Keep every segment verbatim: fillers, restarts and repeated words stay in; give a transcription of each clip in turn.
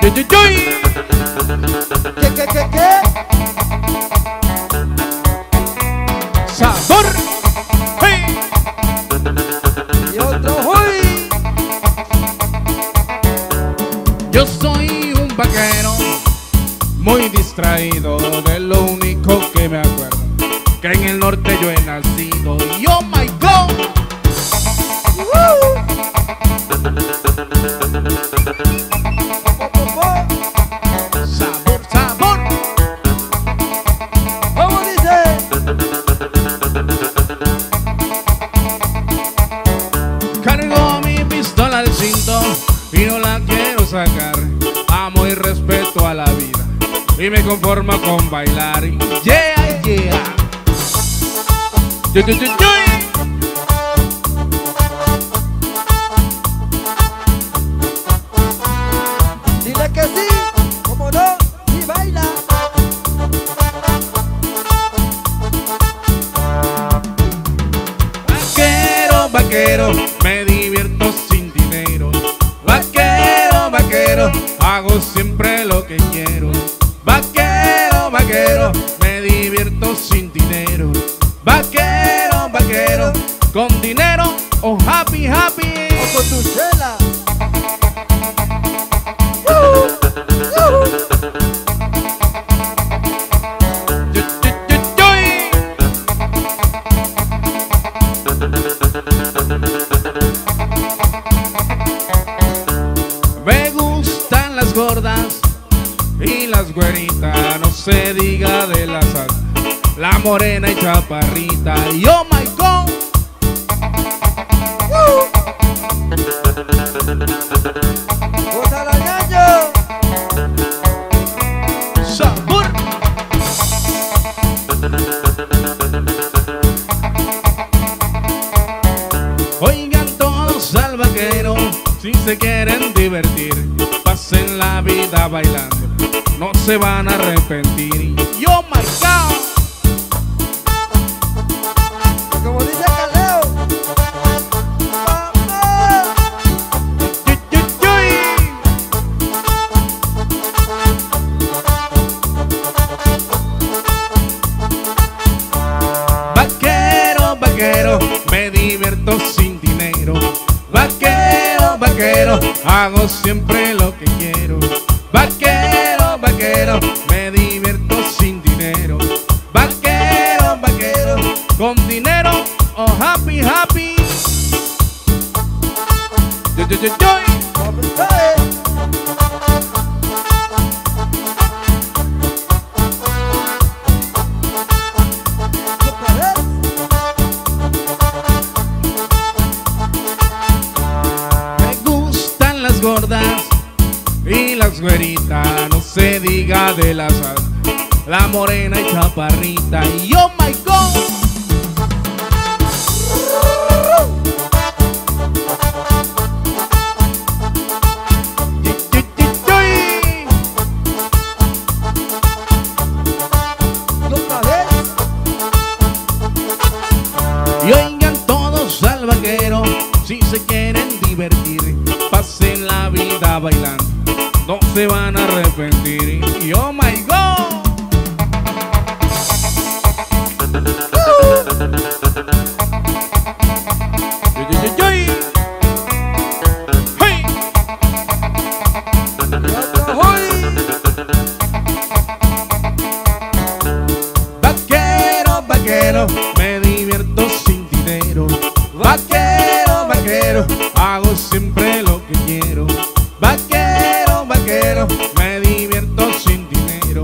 ¿Qué, qué, qué, qué? ¡Sabor! ¡Hey! Y otro hoy. Yo soy un vaquero muy distraído, de lo único que me acuerdo, que en el norte yo he nacido. Y oh my God, uh-huh. Sabor, sabor. ¿Cómo dice? Cargo mi pistola al cinto y no la quiero sacar. Amo y respeto a la vida y me conformo con bailar. Yeah, yeah. Yo, yo, yo, yo. Dile que sí, como no, y baila. Vaquero, vaquero, me divierto sin dinero. Vaquero, vaquero, hago siempre lo que quiero. Vaquero, vaquero, me divierto sin dinero. Vaquero, vaquero, con dinero o oh, happy, happy. O con tu chela. Uh, uh. Yo, yo, yo, yo. Me gustan las gordas y las güeritas, no se diga de las altas. La morena y chaparrita, y oh my God, uh. Gózala, ñaño. Sabor. Oigan todos al vaquero, si se quieren divertir, pasen la vida bailando, no se van a arrepentir. Y oh my God. Me divierto sin dinero. Vaquero, vaquero, hago siempre lo que quiero. Vaquero, vaquero, me divierto sin dinero. Vaquero, vaquero, con dinero o oh, happy, happy. Yo, yo, yo, yo. Gordas y las güeritas, no se diga de las altas, la morena y chaparrita, y oh my God. Y oigan todos al vaquero, si se quieren divertir, pasen la vida bailando, no se van a arrepentir. Y oh my God, uh. yo, yo, yo, yo. Hey. Vaquero, vaquero, me divierto sin dinero. Vaquero, vaquero, hago siempre lo que quiero. Vaquero, vaquero, me divierto sin dinero.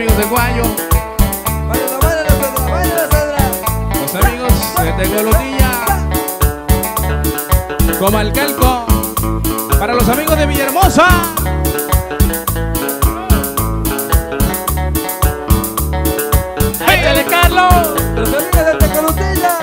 amigos de Guayo, los amigos de Golotilla, Comalcalco, para los amigos de Villahermosa. ¡Échale, Carlos! Los amigos de Tecolutilla.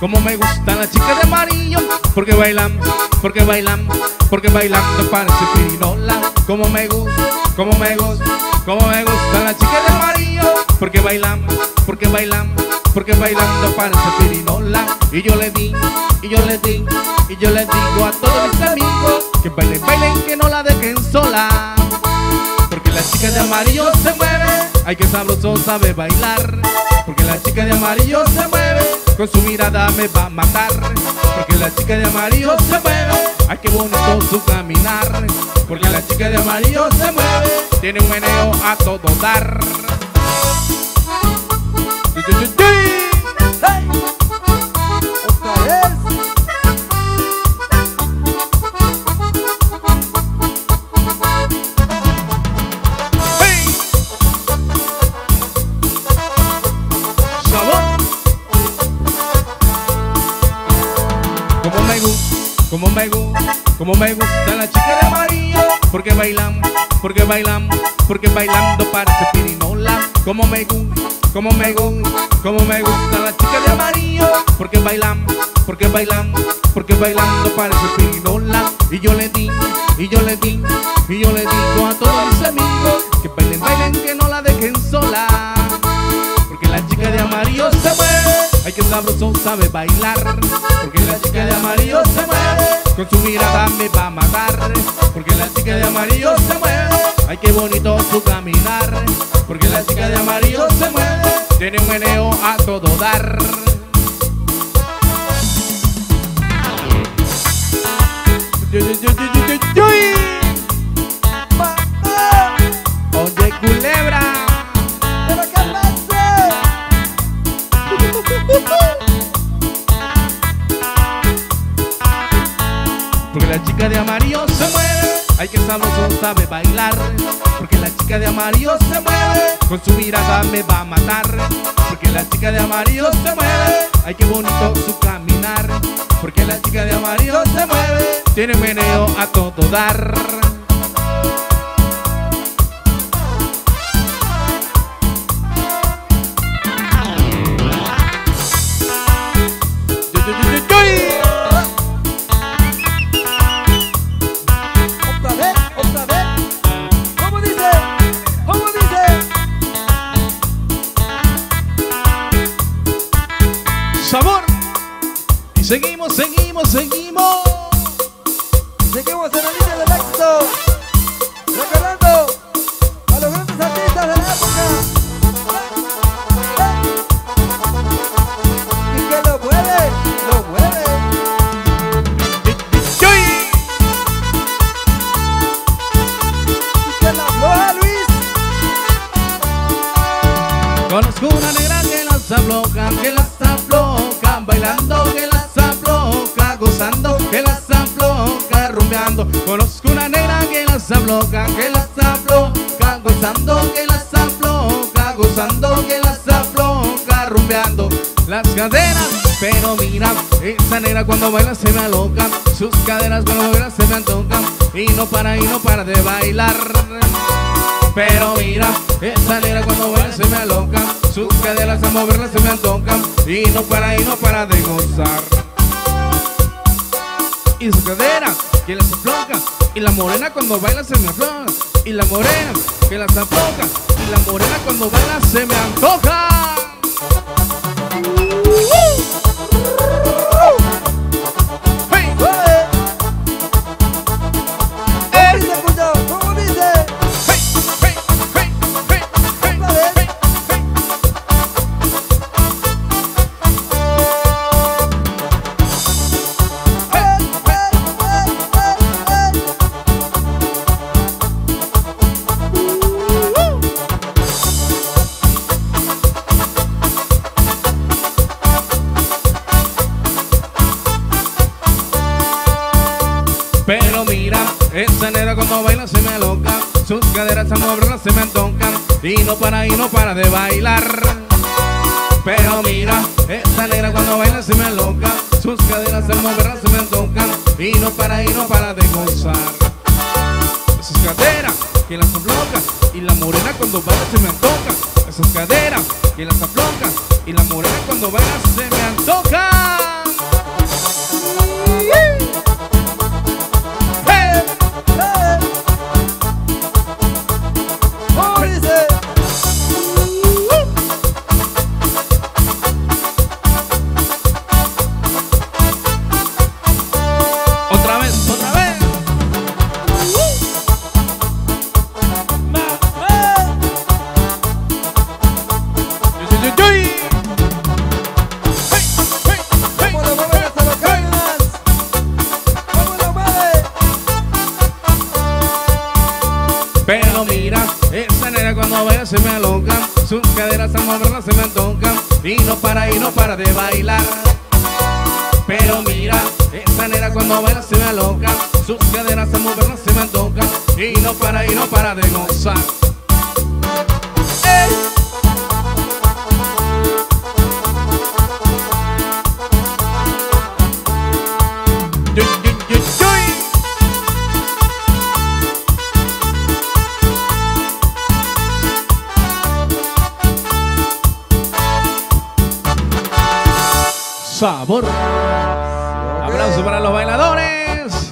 Como me gusta, como me gustan las chicas de amarillo, porque bailan, porque bailan, porque bailando parece pirinola. Como me gusta, como me gusta, como me gustan las chicas de amarillo, porque bailan, porque bailan, porque bailando parece pirinola. Y yo le di, y yo le di, y yo les digo a todos mis amigos que bailen, bailen, que no la dejen sola, porque las chicas de amarillo se mueven, ay que sabroso sabe bailar. Porque la chica de amarillo se mueve, con su mirada me va a matar. Porque la chica de amarillo se mueve, ay qué bonito su caminar. Porque la chica de amarillo se mueve, tiene un meneo a todo dar. Como me gusta, como me gusta la chica de amarillo, porque bailan, porque bailan, porque bailando parece pirinola. Como me gusta, como me gusta, como me gusta la chica de amarillo, porque bailan, porque bailan, porque bailando parece pirinola. Y yo le digo, y yo le digo, y yo le digo a todos mis amigos que bailen, bailen, que no la dejen sola, porque la chica de amarillo se mueve, ay que sabroso sabe bailar. Porque la chica de amarillo se mueve, con su mirada me va a matar. Porque la chica de amarillo se mueve, ay qué bonito su caminar. Porque la chica de amarillo se mueve, tiene un meneo a todo dar. Oye, culebra. Porque la chica de amarillo se mueve, ay que sabroso sabe bailar. Porque la chica de amarillo se mueve, con su mirada me va a matar. Porque la chica de amarillo se mueve, ay que bonito su caminar. Porque la chica de amarillo se mueve, tiene meneo a todo dar. Seguimos, seguimos, seguimos. Seguimos en la línea del éxito, recordando a los grandes artistas de la época. Y que lo mueve, lo mueve. Y que la afloja, Luis. Conozco una negra que las afloja, que las afloja, bailando, que las gozando, que las afloja, rumbeando. Conozco una negra que las afloja, que las afloja, gozando, que las afloja, gozando, que las afloja, rumbeando. Las caderas, pero mira, esa negra cuando baila se me aloca. Sus caderas cuando baila se me antojan, y no para, y no para de bailar. Pero mira, esa negra cuando baila se me aloca. sus caderas a moverlas se me antojan y no para, y no para de gozar. Y su cadera que las afloja, y la morena cuando baila se me afloja, y la morena que las afloja, y la morena cuando baila se me antoja. Pero mira, esa negra cuando baila se me aloca, sus caderas a moverlas se me antojan y no para, y no para de bailar. Pero mira, esa negra cuando baila se me aloca, sus caderas a moverlas se me antojan y no para, y no para de gozar. Esas caderas que las afloja y la morena cuando baila se me antoja. Esas caderas que las afloja y la morena cuando baila se me antoja. Pero mira, esa negra cuando baila se me aloca, sus caderas a moverlas se me antojan y no para, y no para de bailar. Pero mira, esa negra cuando baila se me aloca, sus caderas a moverlas se me antojan y no para, y no para de gozar. Sabor. Okay. Aplauso para los bailadores.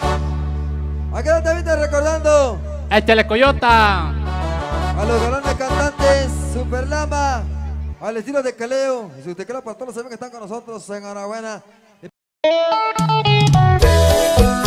Aquí no te viste recordando a Telecoyota, a los galanes cantantes, Superlama, al estilo de Caleo. Y si usted quiere, para todos los amigos que están con nosotros, enhorabuena. Tan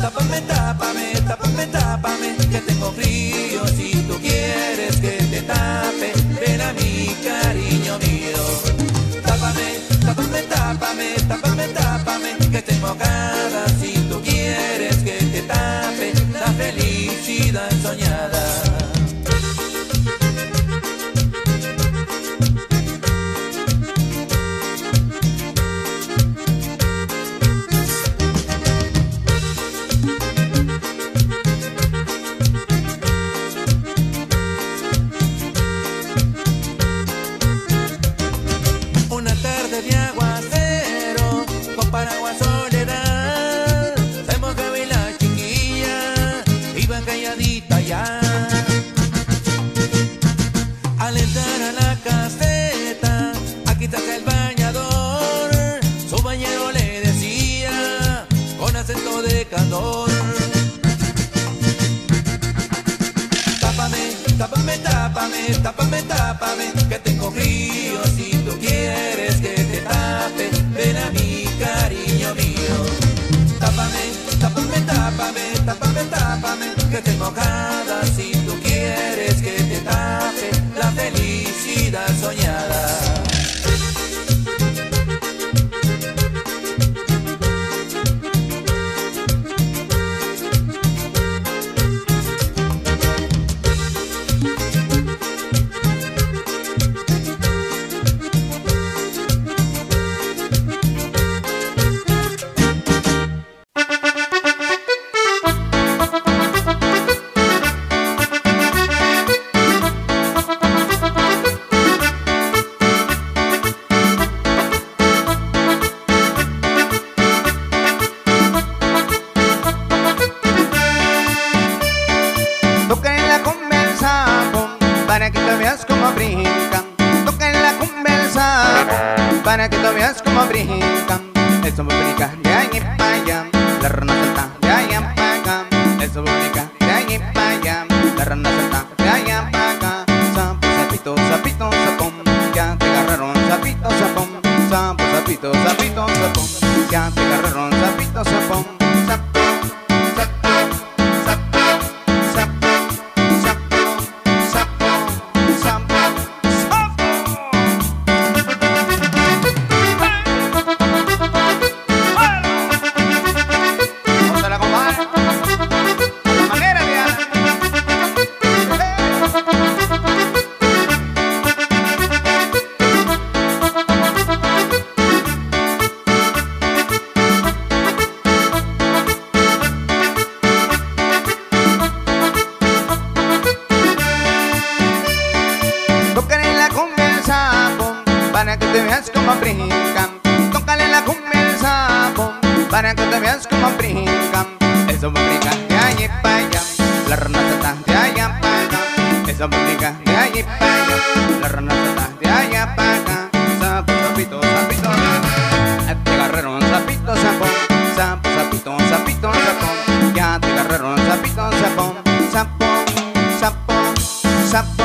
Tápame, tápame, tápame, tápame, que tengo frío. Si tú quieres que te tape, ven a mí, cariño mío. Tápame, tápame, tápame, tápame, tápame, que estoy mojada. Si tú quieres que te tape la felicidad soñada. De aguacero, con paraguas soledad, se mojaba y la chiquilla iba calladita ya. Al entrar a la caseta, aquí está el bañador, su bañero le decía con acento de candor. Tápame, tápame, tápame, tápame, tápame, que tengo frío. Si tú quieres que te tape, ven a mí, cariño mío. Tápame, tápame, tápame, tápame, tápame, que estoy mojada. Si tú quieres que te tape la felicidad soñada. Para que tú veas cómo brincan, eso brinca de ahí para allá, la rana salta de allá para acá, eso brinca de ahí para allá, la rana salta de allá para acá. Sapo, sapito, sapito, sapón, ya te agarraron, sapito, sapón. Sapo, sapito, sapito, sapón, ya te agarraron, sapito, sapón. Sapo, sapo, sapo, sapo, sapo, sapo, sapo. Para que te veas como brincan, tócale la cumbia al sapo, para que te veas como brincan, eso brinca de allí para allá, la rana salta de allá para acá, eso brinca de allí para allá, la rana salta de allá para acá. Sapo, sapito, sapito, ya te agarraron, sapito, sapón. Sapo, sapito, sapito, sapón, ya te agarraron, sapito, sapón. Sapo, sapo, sapo, sapo.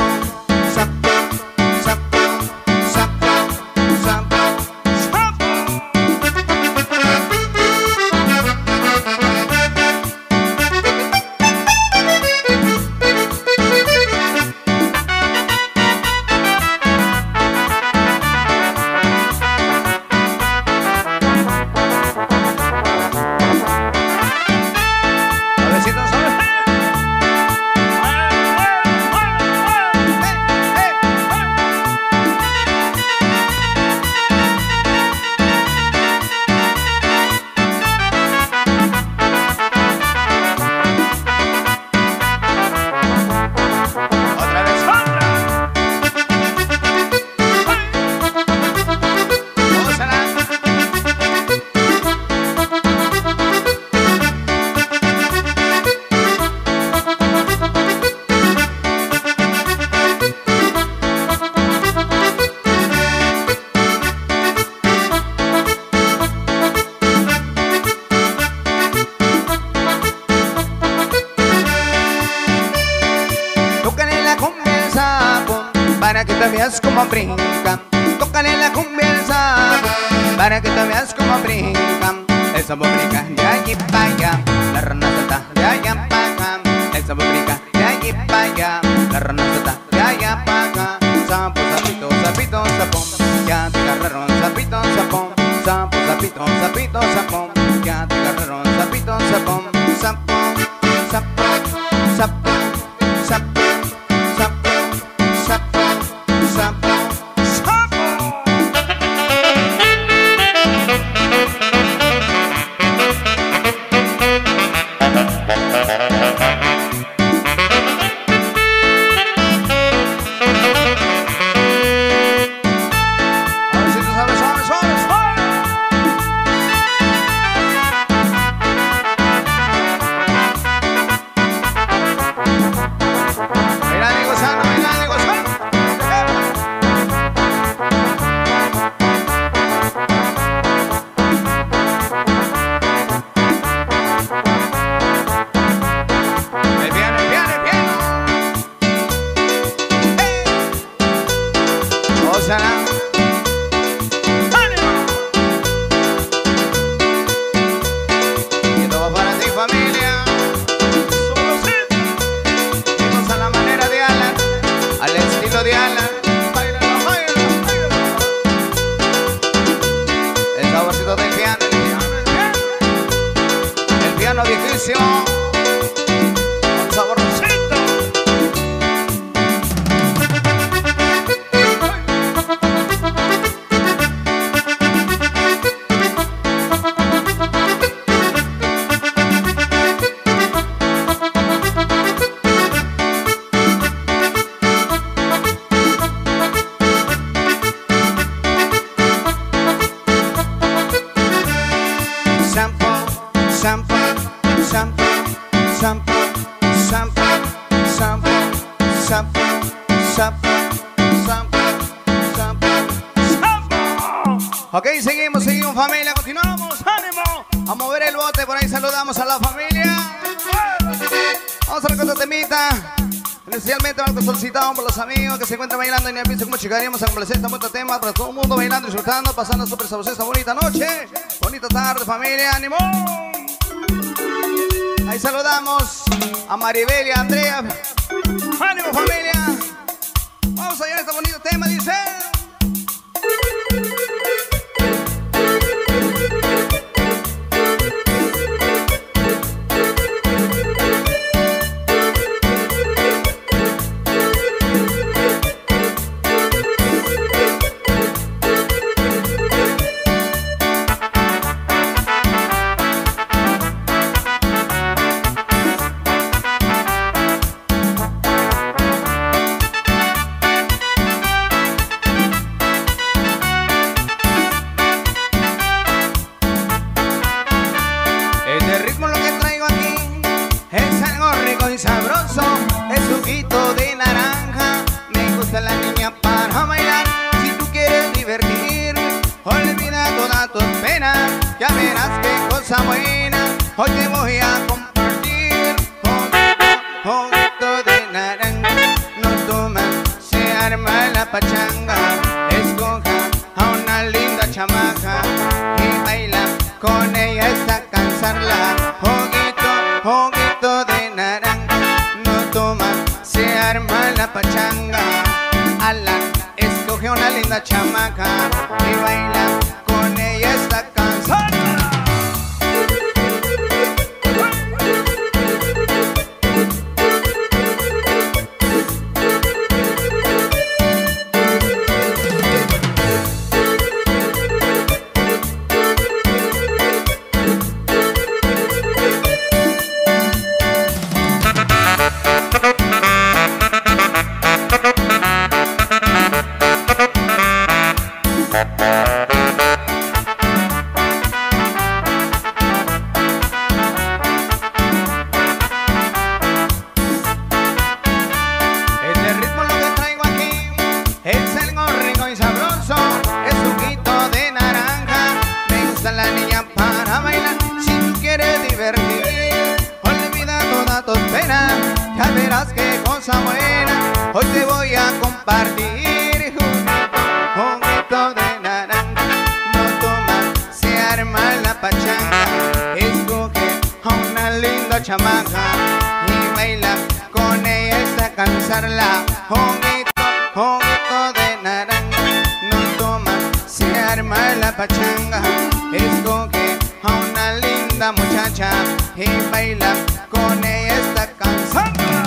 Para que te veas como brinca, tócale la cumbia al sapo, para que te veas como brinca, el sapo brinca de allí para allá, la la ranata de allá pa' acá, el sabor brinca de allí pa' allá, la ranata de allá pa' acá, sapo, sapito, sapito, sapón, ya te agarraron, sapito, sapón, sapo, sapito, sapito, sapón, ya te agarraron, sapito, sapón, sapo, sapo, sapo, sapo, sapo, sapo, sapo. Ok, seguimos, seguimos familia, continuamos, ánimo, a mover el bote, por ahí saludamos a la familia. Vamos a ver con esta temita, especialmente Marco Solcitado por los amigos que se encuentran bailando en el piso, como llegaríamos a complacer este bonito tema para todo el mundo bailando, disfrutando, pasando súper sabrosa esta bonita noche, bonita tarde familia, ánimo. Ahí saludamos a Maribel y a Andrea, ánimo familia, vamos allá a este bonito tema, dice. Pachanga, escoge a una una linda chamaca y baila con ella hasta cansarla. Juguito, juguito de naranja no toma, se arma la pachanga. Escoge a una linda muchacha y baila con ella hasta cansarla.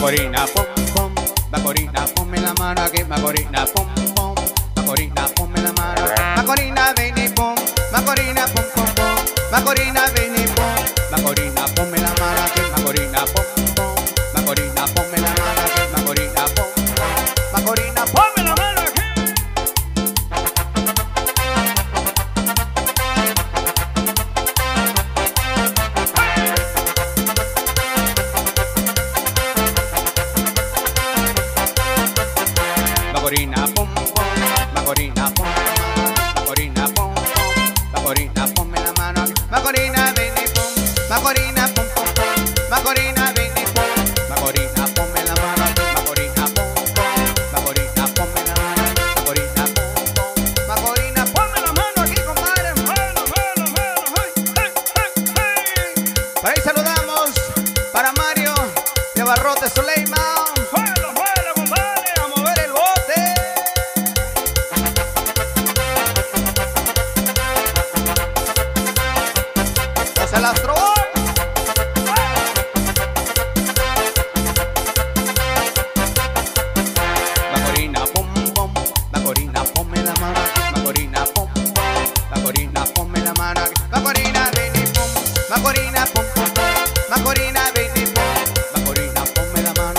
Macorina, pom, pom, Macorina, ponme la mano aquí, Macorina, pom, pom, Macorina, ponme la mano, Macorina, ven y pom, Macorina, pom, pom, pom, Macorina, ven y pom, Macorina, ponme la mano aquí, Macorina, pom, pom, Macorina, ponme la mano aquí, Macorina, pom, pom, Macorina, ponme la mano Macorina, pom, pom, pom, Macorina, ven y pom, Macorina, ponme la mano,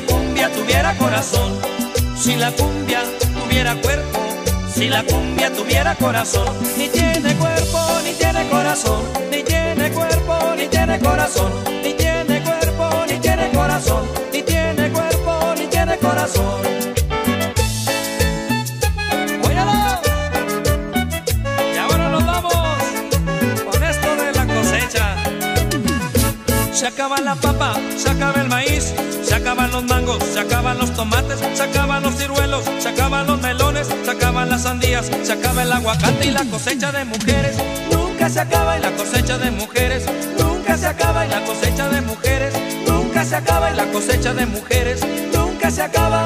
la cumbia tuviera corazón, si la cumbia tuviera cuerpo, si la cumbia tuviera corazón. Ni tiene cuerpo, ni tiene corazón, ni tiene cuerpo, ni tiene corazón, ni tiene cuerpo, ni tiene corazón, ni tiene cuerpo, ni tiene corazón. Se acaba la papa, se acaba el maíz, se acaban los mangos, se acaban los tomates, se acaban los ciruelos, se acaban los melones, se acaban las sandías, se acaba el aguacate y la cosecha de mujeres nunca se acaba, y la cosecha de mujeres nunca se acaba, y la cosecha de mujeres nunca se acaba, y la cosecha de mujeres nunca se acaba.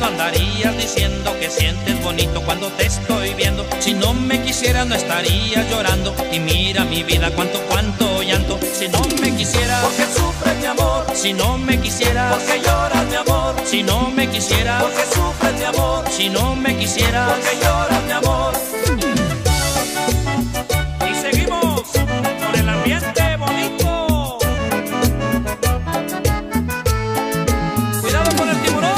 No andarías diciendo que sientes bonito cuando te estoy viendo. Si no me quisieras no estarías llorando, y mira mi vida cuánto, cuánto llanto. Si no me quisieras, porque sufres mi amor. Si no me quisieras, porque lloras mi amor. Si no me quisieras, porque sufres mi amor. Si no me quisieras, porque lloras mi amor. Y seguimos con el ambiente bonito. Cuidado con el tiburón.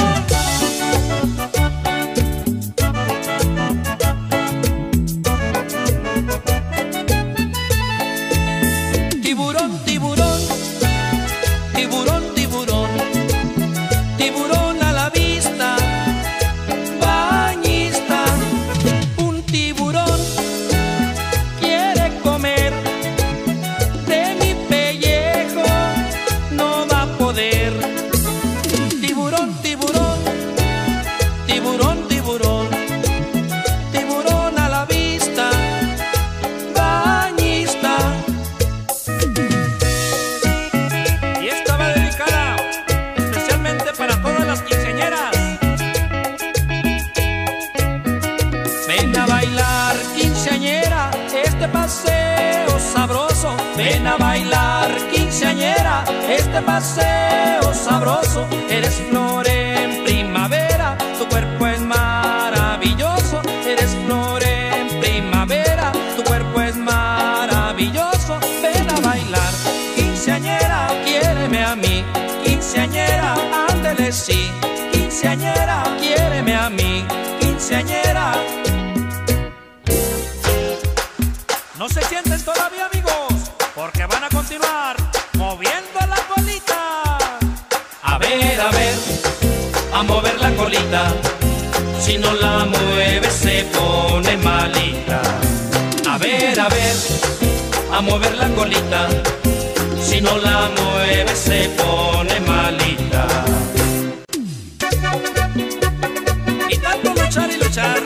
Ven a bailar, quinceañera, este paseo sabroso. Eres flor en primavera, tu cuerpo es maravilloso. Eres flor en primavera, tu cuerpo es maravilloso. Ven a bailar, quinceañera, quiéreme a mí. Quinceañera, ándele sí. Quinceañera, quiéreme a mí. Quinceañera. No se sientes todavía, amigos, porque van a continuar moviendo la colita. A ver, a ver, a mover la colita. Si no la mueves se pone malita. A ver, a ver, a mover la colita. Si no la mueves se pone malita. Y tanto luchar y luchar.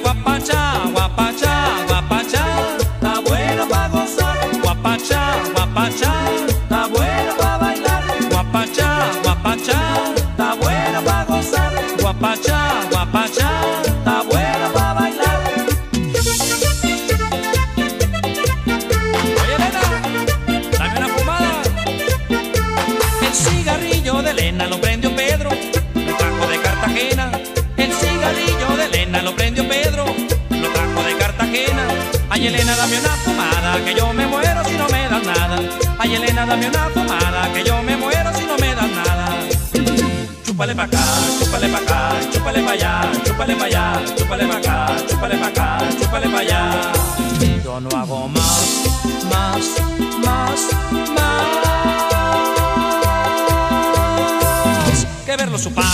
Guapachá, guapachá, está buena para bailar. Oye, Elena, dame una fumada. El cigarrillo de Elena lo prendió Pedro, lo trajo de Cartagena. El cigarrillo de Elena lo prendió Pedro, lo trajo de Cartagena. Ay, Elena, dame una fumada, que yo me muero si no me das nada. Ay, Elena, dame una fumada, que yo me muero si no me das nada. Chúpale pa' acá, chúpale pa' acá, chúpale pa' allá, chúpale pa' allá, chúpale pa' acá, chúpale pa' acá, chúpale pa' allá. Yo no hago más, más, más, más que verlo chupar.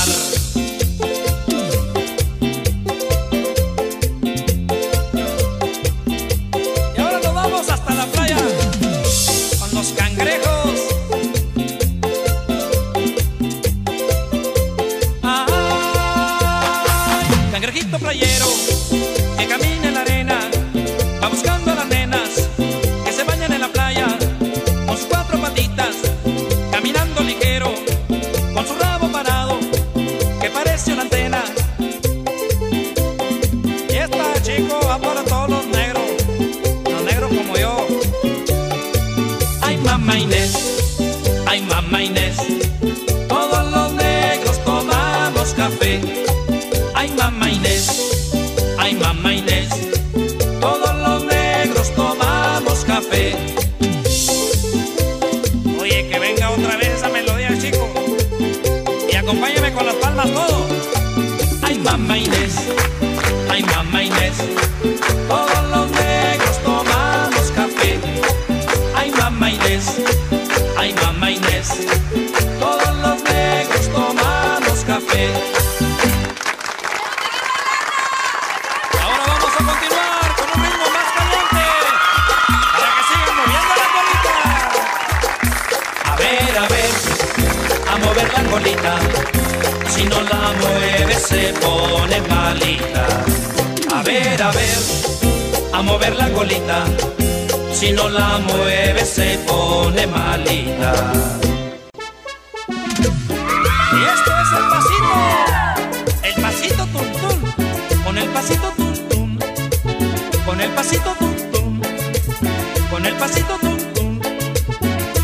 Y ahora nos vamos hasta la playa con los cangrejos. Cangrejito playero que camina en la arena, va buscando a las nenas que se bañan en la playa, con sus cuatro patitas, caminando ligero, con su rabo parado, mamá Inés, ay mamá Inés, todos los negros tomamos café. Ay mamá Inés, ay mamá Inés, todos los negros tomamos café. Oye, que venga otra vez esa melodía, chico, y acompáñame con las palmas todo. Ay mamá Inés, ay mamá Inés, todos los negros tomamos café. Ay mamá Inés, ay mamá Inés, todos los negros tomamos café. Ahora vamos a continuar con un ritmo más caliente, para que sigan moviendo la colita. A ver, a ver, a mover la colita. Si no la mueve se pone malita. A ver, a ver, a mover la colita. Si no la mueve se pone malita. Y esto es el pasito, el pasito tum tum, con el pasito tum tum, con el pasito tum tum, con el pasito tum tum,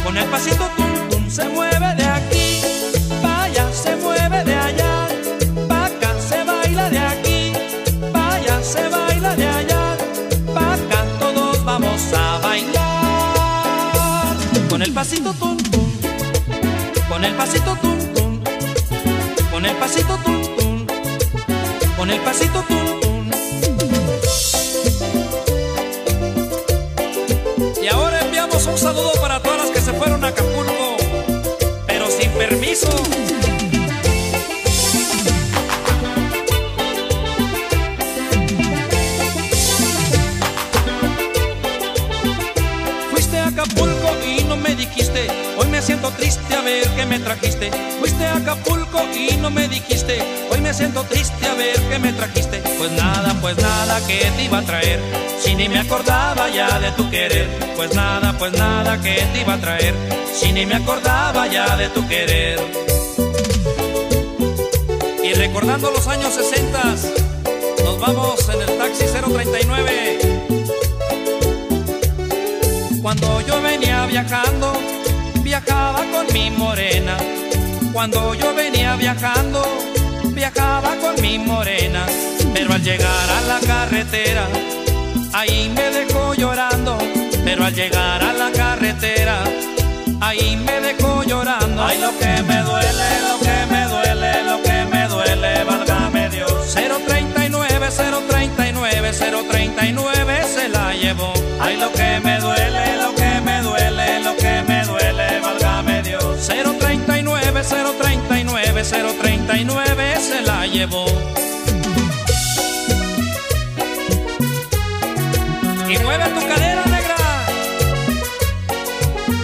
con el pasito tum tum. Se mueve de aquí para allá, se mueve de allá para acá, se baila de aquí para allá, se baila de allá para acá, todos vamos a bailar con el pasito tum tum, con el pasito tum tum, con el pasito tum tum, con el pasito tum tum. Y ahora enviamos un saludo para todas las que se fueron a Acapulco, pero sin permiso. Hoy me siento triste a ver que me trajiste. Fuiste a Acapulco y no me dijiste. Hoy me siento triste a ver que me trajiste. Pues nada, pues nada que te iba a traer, si ni me acordaba ya de tu querer. Pues nada, pues nada que te iba a traer, si ni me acordaba ya de tu querer. Y recordando los años sesentas, nos vamos en el taxi cero treinta y nueve. Cuando yo venía viajando, viajaba con mi morena. Cuando yo venía viajando, viajaba con mi morena. Pero al llegar a la carretera, ahí me dejó llorando. Pero al llegar a la carretera, ahí me dejó llorando. Ay, lo que me duele, lo que me duele, lo que me duele, válgame Dios. Cero treinta y nueve, cero treinta y nueve, cero treinta y nueve se la llevó. Ay, lo que me duele, lo que me duele, lo que me duele, válgame Dios. Cero treinta y nueve, cero treinta y nueve, cero treinta y nueve se la llevó. Y mueve tu cadera negra,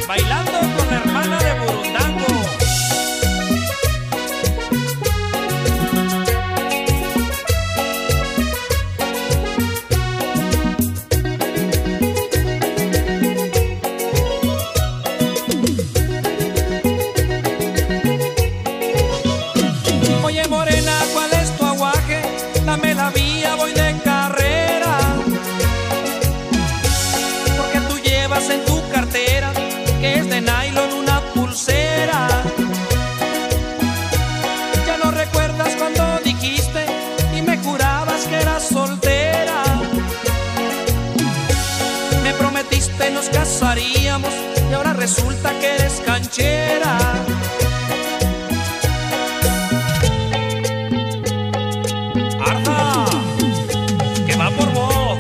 bailando con la hermana de Burundango. Nos casaríamos y ahora resulta que eres canchera. ¡Arda! ¡Que va por vos!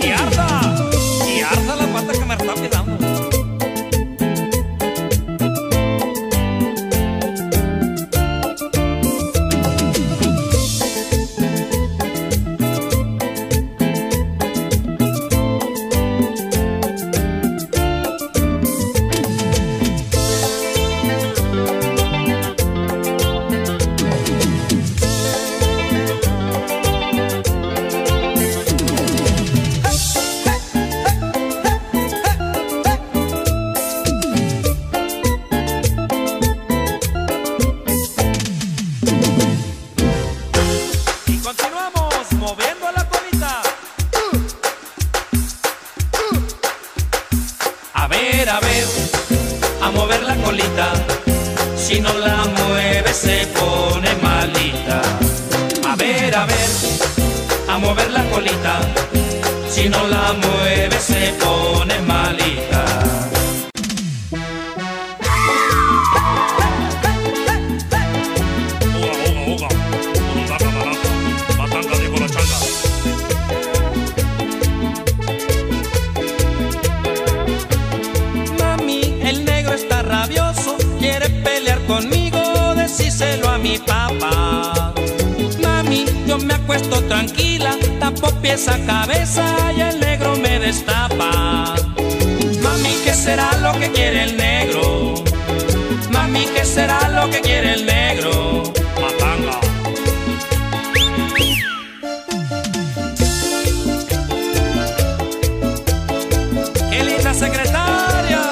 ¡Y arda! ¡Y arda la pata que me está quedando! primera vez a mover la colita, si no la mueve se pone malita. A ver, a ver, a mover la colita, si no la mueve se pone malita. Mi papá, mami, yo me acuesto tranquila, tapo pies a cabeza y el negro me destapa. Mami, ¿qué será lo que quiere el negro? Mami, ¿qué será lo que quiere el negro? Matanga. ¡Qué linda secretaria!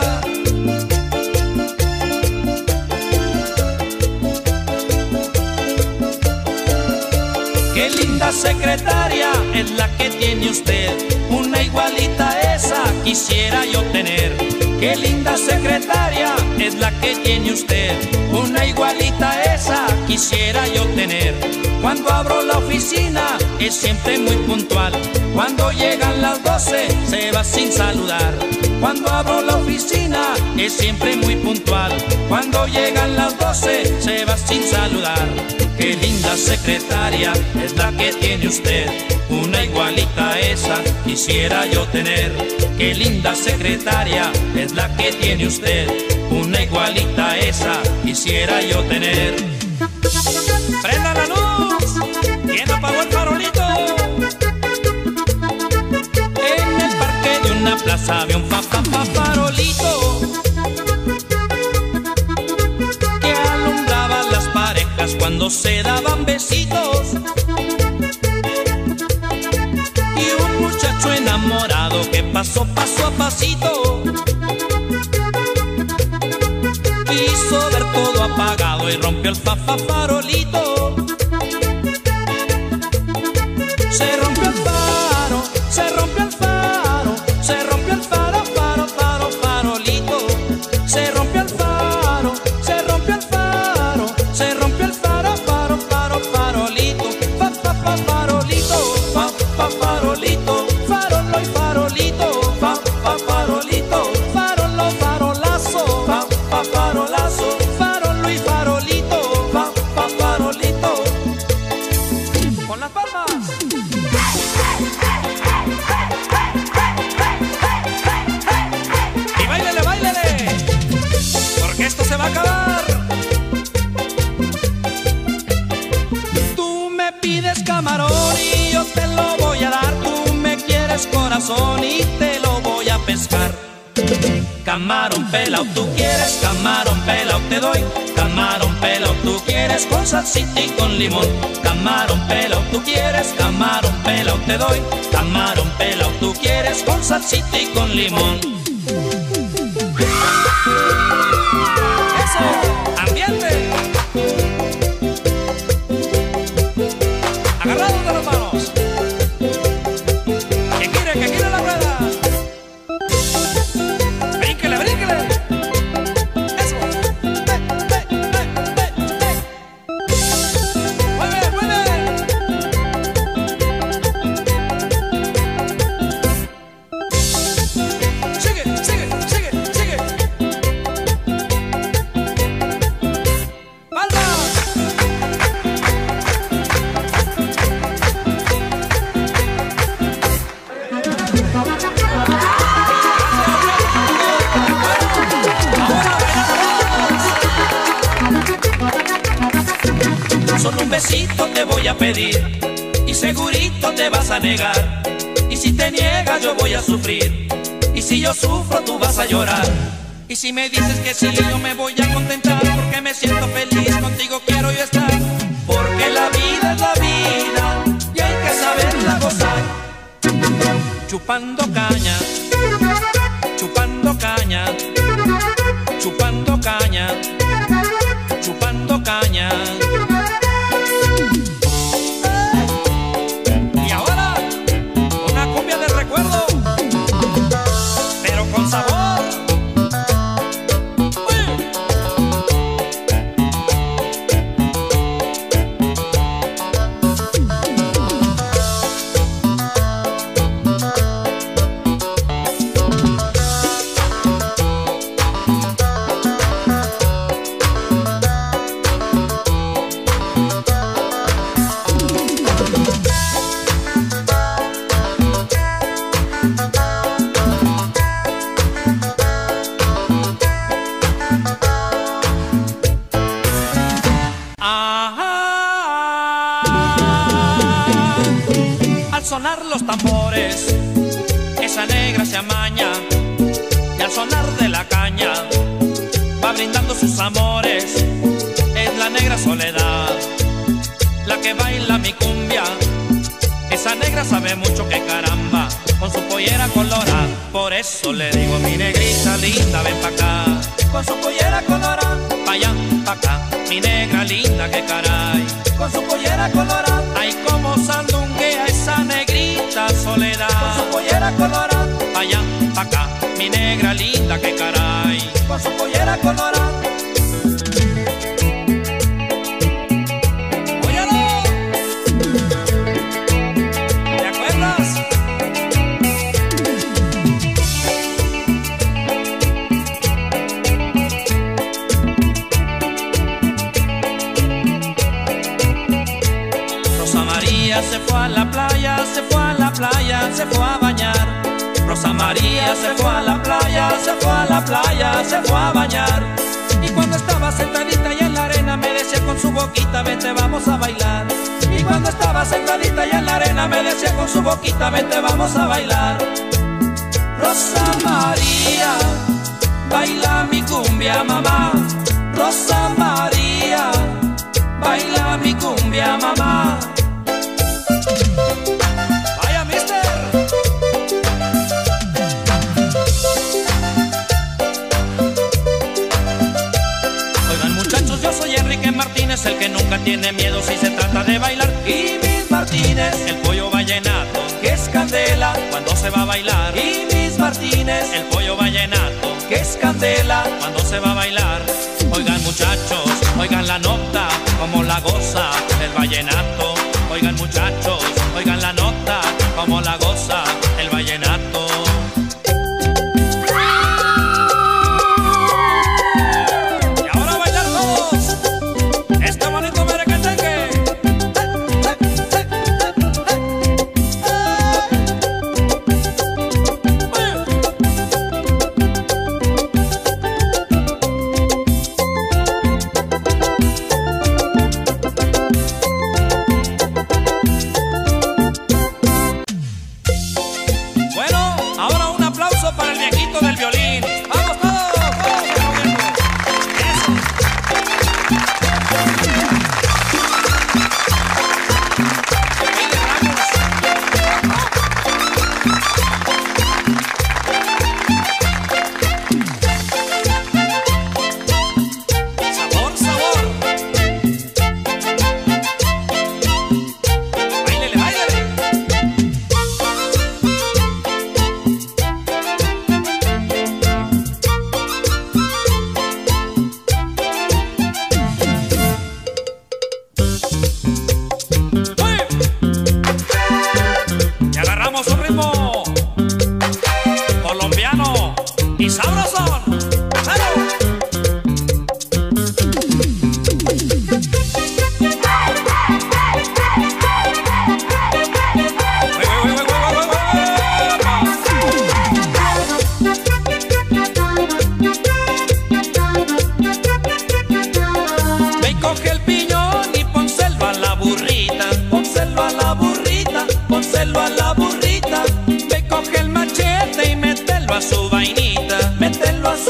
Qué linda secretaria es la que tiene usted, una igualita a esa quisiera yo tener. Qué linda secretaria es la que tiene usted, una igualita a esa quisiera yo tener. Cuando abro la oficina es siempre muy puntual, cuando llegan las doce se va sin saludar. Cuando abro la oficina es siempre muy puntual, cuando llegan las doce se va sin saludar. Qué linda secretaria es la que tiene usted, una igualita a esa quisiera yo tener. Qué linda secretaria es la que tiene usted, una igualita a esa quisiera yo tener. ¡Prenda la luz! ¿Quién apagó el farolito? En el parque de una plaza había un fa, fa, fa, farolito que alumbraba las parejas cuando se daban besitos. Y un muchacho enamorado que pasó paso a pasito quiso ver todo apagado y rompió el fa, fa, farolito. Se rompió el faro, se rompió el faro, se rompió el faro, faro, faro, farolito. Se rompió el faro, se rompió el faro, se rompió el faro, faro, faro, farolito. Fa, fa, fa, farolito, fa, fa, farolito, farolo y farolito, fa, fa, farolito, farolo, farolazo, fa, fa, farolazo, farolo y farolito, fa, fa, farolito. Con las palmas. Esto se va a acabar. Tú me pides camarón y yo te lo voy a dar. Tú me quieres corazón y te lo voy a pescar. Camarón pelao, tú quieres camarón pelao, te doy. Camarón pelao, tú quieres con salsita y con limón. Camarón pelao, tú quieres camarón pelao, te doy. Camarón pelao, tú quieres con salsita y con limón. ¡Ambiente! ¡Agarrados de las manos! ¡Que gire, que gire la rueda! ¡Brínquele, brínquele! ¡Eso! ¡Ve, ve, ve, ve, ve! ¡Vuelve, vuelve! ¡Sigue, sigue, sigue, sigue! Solo un besito te voy a pedir y segurito te vas a negar. Y si te niegas yo voy a sufrir, y si yo sufro tú vas a llorar. Y si me dices que sí yo me voy a contentar, porque me siento feliz, contigo quiero yo estar. Porque la vida es la vida y hay que saberla gozar. Chupando caña, chupando caña, chupando caña, chupando caña. Pero con sabor. sonar los tambores, esa negra se amaña, y al sonar de la caña, va brindando sus amores. Es la negra Soledad, la que baila mi cumbia. Esa negra sabe mucho, que caramba, con su pollera colorada. Por eso le digo, mi negrita linda, ven pa' acá, con su pollera colorada, pa' allá, pa' acá. Mi negra linda, que caray, con su pollera colorada. Ay, como sandunguea esa negrita Soledad, con su pollera colorada, pa' allá, pa' acá. Mi negra linda, que caray, con su pollera colorada. Se fue a la playa, se fue a la playa, se fue a bañar. Rosa María se fue a la playa, se fue a la playa, se fue a bañar. Y cuando estaba sentadita y en la arena me decía con su boquita, vente vamos a bailar. Y cuando estaba sentadita y en la arena me decía con su boquita, vente vamos a bailar. Rosa María, baila mi cumbia mamá. Rosa María, baila mi cumbia mamá. El que nunca tiene miedo si se trata de bailar. Y mis Martínez, el pollo vallenato, que es candela cuando se va a bailar. Y mis Martínez, el pollo vallenato, que es candela cuando se va a bailar. Oigan muchachos, oigan la nota, como la goza el vallenato. Oigan muchachos, oigan la nota, como la goza el vallenato. Mételo a su vainita, mételo a su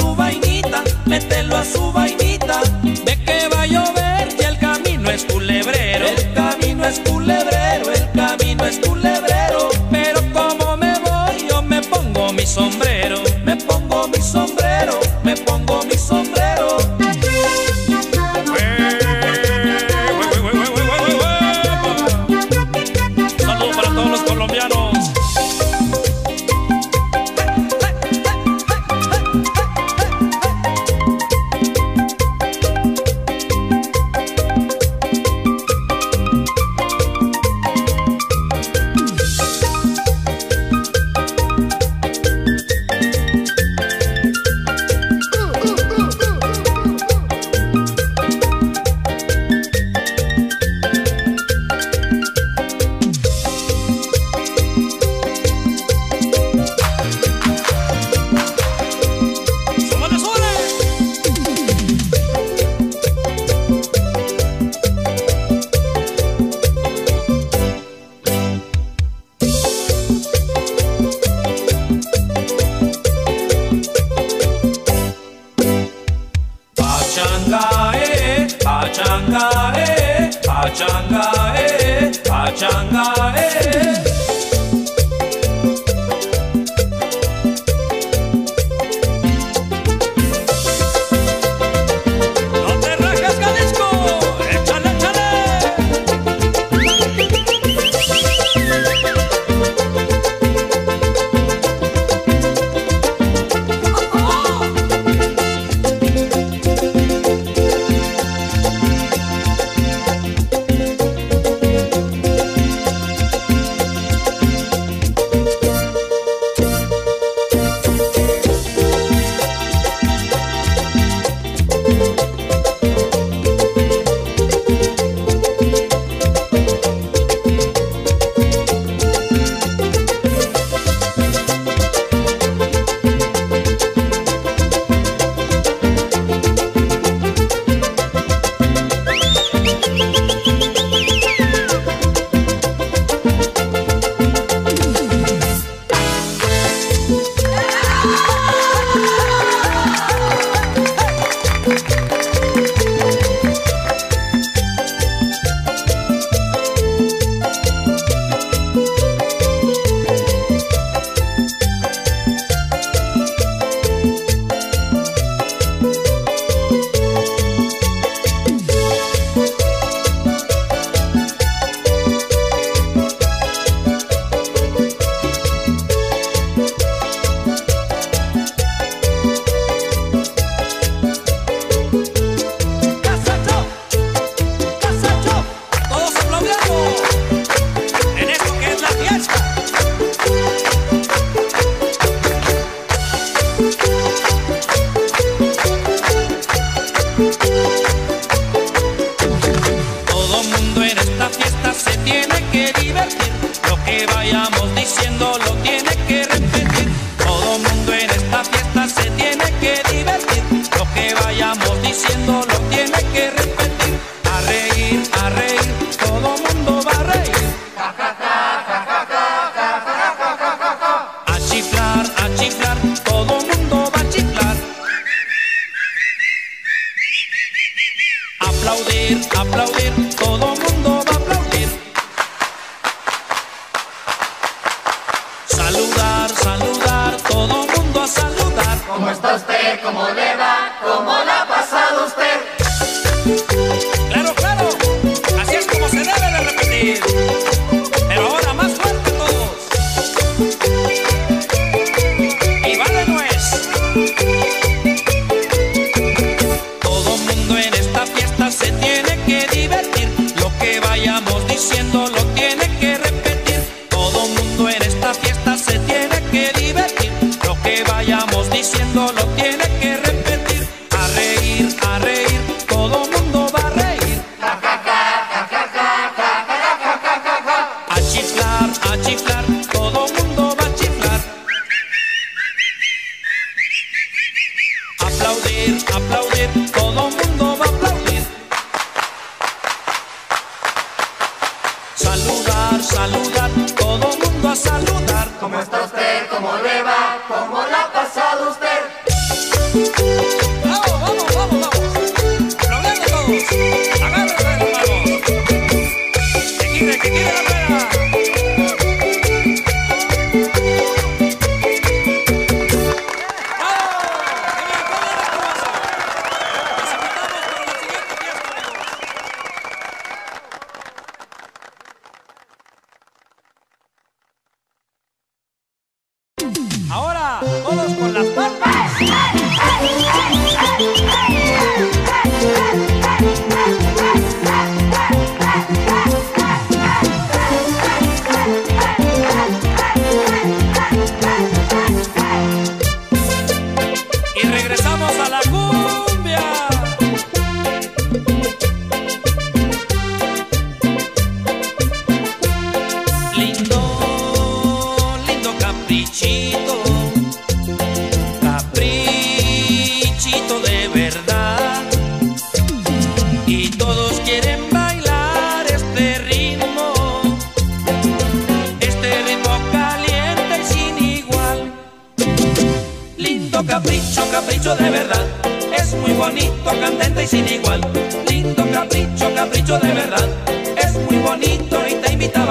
pachanga, eh. A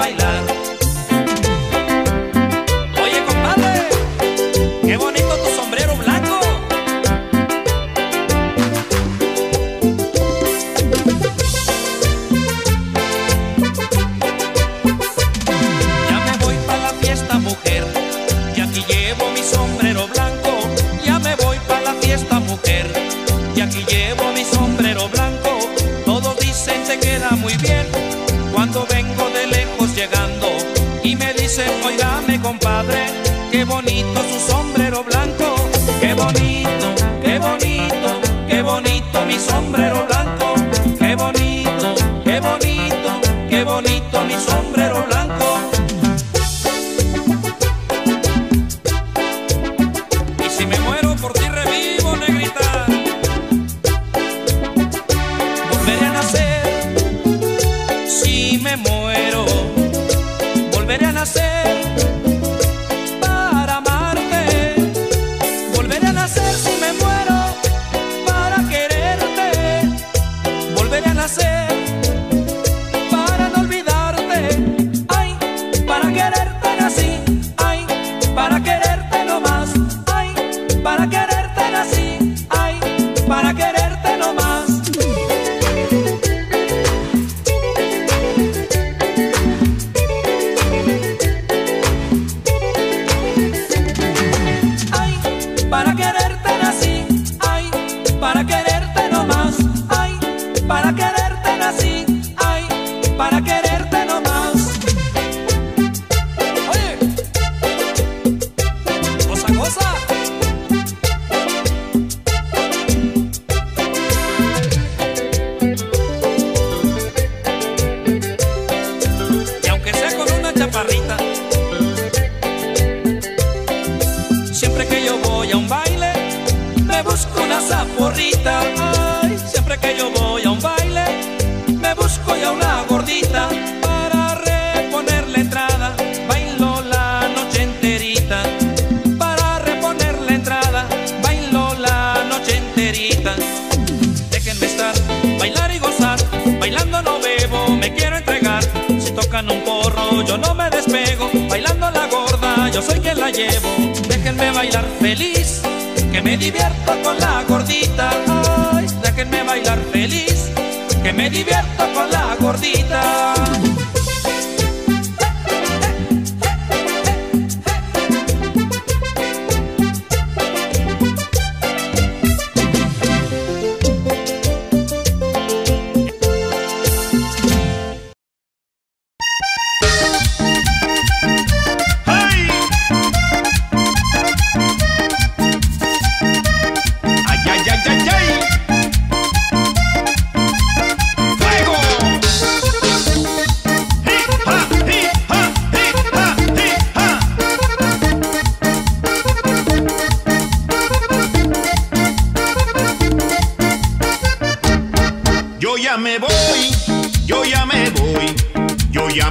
bailar. Oye, compadre, qué bonito tu sombrero blanco. Ya me voy para la fiesta, mujer, y aquí llevo mi sombrero blanco. Ya me voy para la fiesta, mujer, y aquí llevo mi sombrero blanco. Todos dicen te queda muy bien. Cuando vengo de lejos llegando y me dicen, oígame compadre, qué bonito su sombrero blanco. Qué bonito, qué bonito, qué bonito mi sombrero blanco. Qué bonito, qué bonito, qué bonito mi sombrero blanco. Y si me muero por ti revivo, negrita. Volveré a nacer. Si me muero, volveré a nacer para amarte. Volveré a nacer si me muero para quererte. Volveré a nacer para no olvidarte. Ay, para quererte así. Ay, para quererte no más. Ay, para quererte así. Ay, para quererte no más. Para quererte nací, ay, para quererte no más, ay, para quererte nací, ay, para quererte no más. Oye, cosa, cosa. Y aunque sea con una chaparrita, siempre que yo voy a un baile, me busco una zaporrita. Ay, siempre que yo voy a un baile, me busco ya una gordita. Para reponer la entrada, bailo la noche enterita. Para reponer la entrada, bailo la noche enterita. Déjenme estar, bailar y gozar. Bailando no bebo, me quiero entregar. Si tocan un porro, yo no me despego. Bailando la gorda, yo soy quien la llevo. Déjenme bailar feliz, que me divierto con la gordita. Ay, déjenme bailar feliz, que me divierto con la gordita.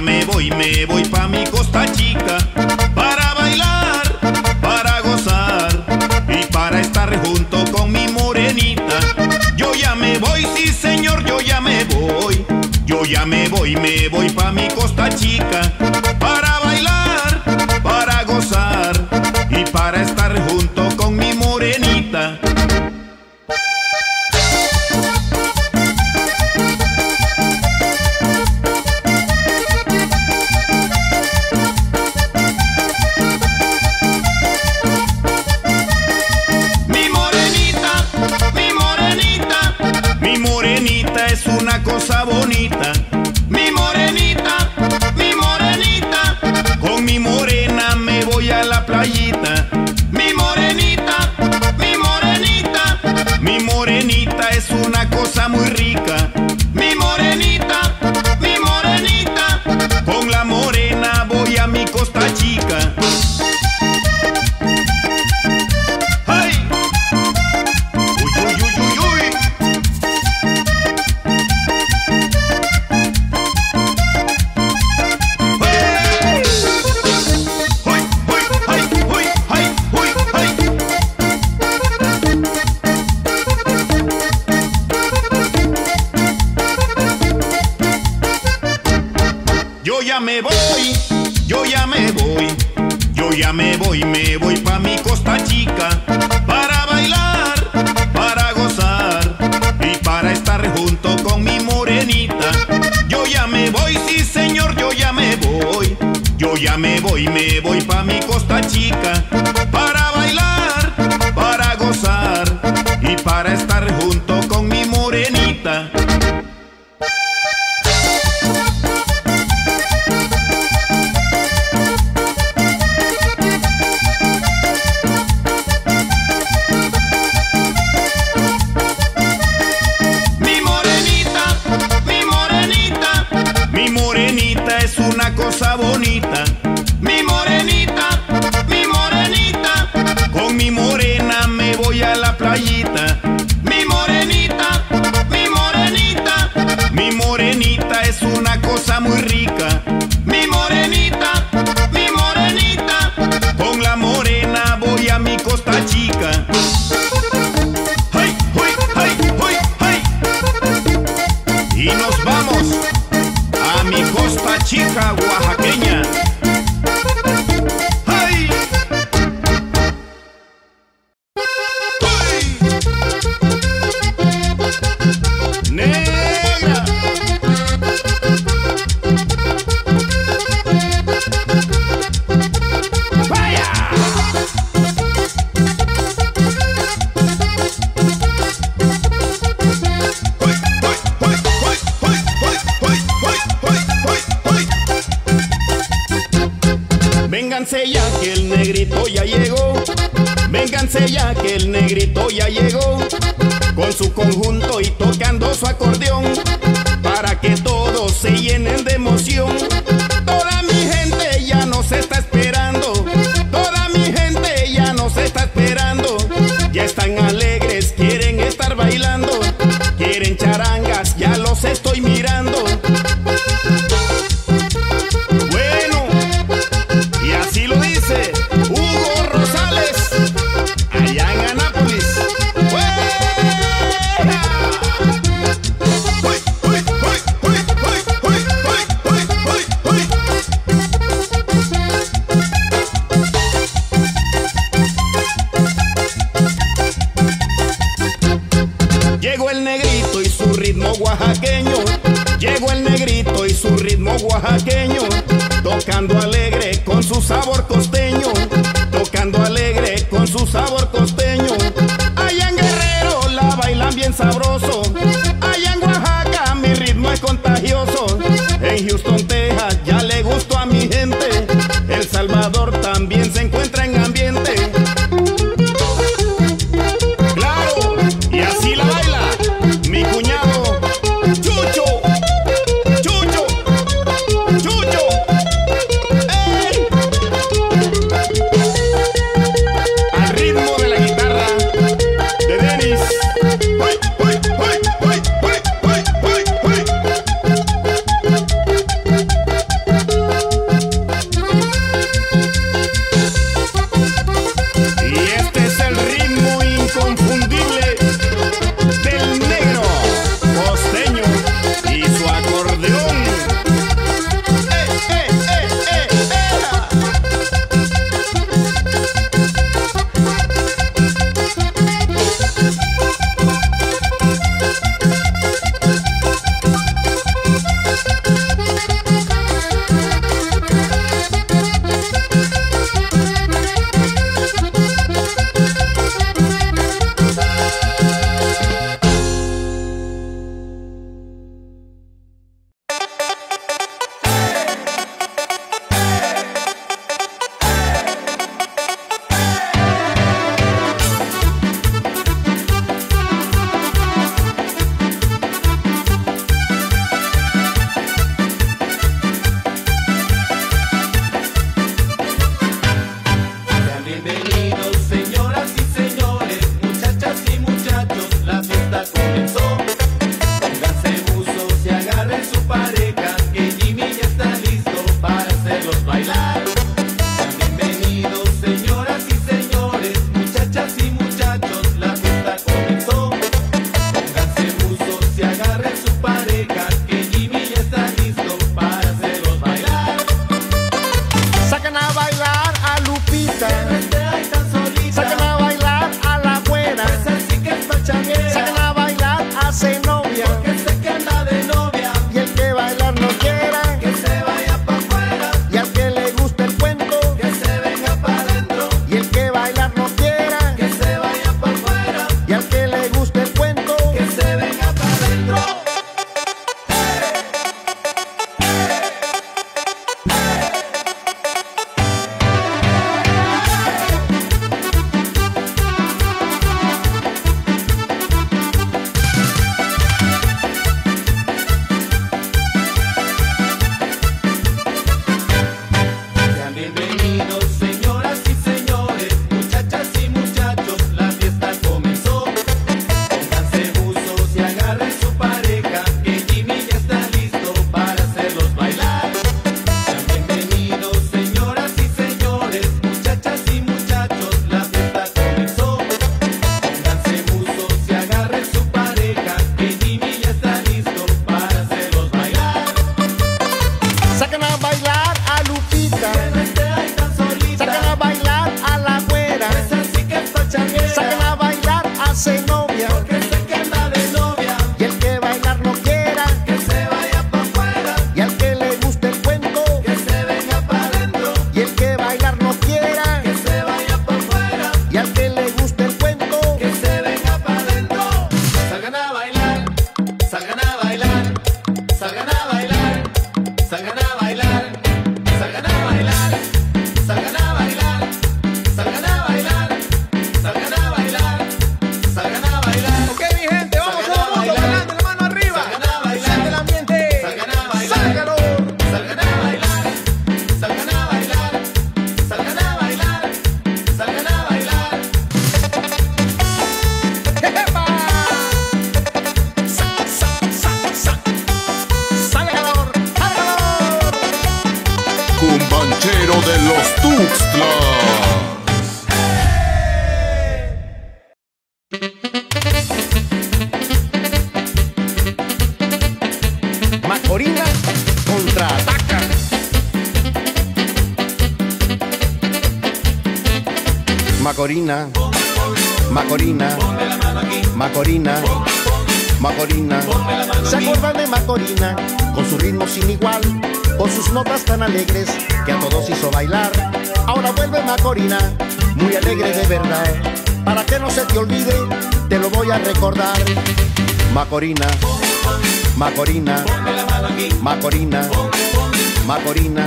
Me voy pa' mi Costa Chica para bailar, para gozar y para estar junto con mi morenita. Yo ya me voy, sí señor, yo ya me voy. Yo ya me voy, me voy pa' mi Costa Chica para bailar, para gozar y para estar junto con mi morenita. Cosa bonita, mi morenita, mi morenita, con mi morena me voy a la playita. Mi morenita, mi morenita, mi morenita es una cosa muy rica. Mi morenita, mi morenita, con la morena voy a mi Costa Chica. Me voy. ya me voy, me voy pa' mi Costa Chica, para bailar, para gozar y para estar junto con mi morenita. Yo ya me voy, sí señor, yo ya me voy. Yo ya me voy, me voy pa' mi Costa Chica, para bailar, para gozar y para estar junto con mi morenita. Cosa bonita, mi morenita, mi morenita, con mi morena me voy a la playita. Mi morenita, mi morenita, mi morenita es una cosa muy rica. Mi morenita, mi morenita, con la morena voy a mi Costa Chica. ¡Ay, ay, ay, ay! Y nos vamos a mi Costa Chica oaxaqueña. ¡Ay! ¡Ay! ¡Negra! ¡Vaya! Vénganse ya que el negrito ya llegó, vénganse ya que el negrito ya llegó, con su conjunto y tocando su acordeón, para que todos se llenen de emoción. Toda mi gente ya nos está esperando, toda mi gente ya nos está esperando, ya están alegres, quieren estar bailando, quieren charangas, ya los estoy mirando. Oaxaqueño, llegó el negrito y su ritmo oaxaqueño, tocando alegre con su sabor costeño, tocando alegre con su sabor costeño. Allá en Guerrero la bailan bien sabroso, allá en Oaxaca mi ritmo es contagioso, en Houston, Texas ya le gustó a mi gente, El Salvador también se encuentra en ambiente. Claro, y así la baila mi cuñado Chucho, Chucho, Chucho, ¡ey! Al ritmo de la guitarra. Macorina, Macorina, Macorina, Macorina. Se acuerdan de Macorina, con su ritmo sin igual, con sus notas tan alegres que a todos hizo bailar. Ahora vuelve Macorina, muy alegre de verdad. Para que no se te olvide, te lo voy a recordar. Macorina, Macorina, Macorina, Macorina.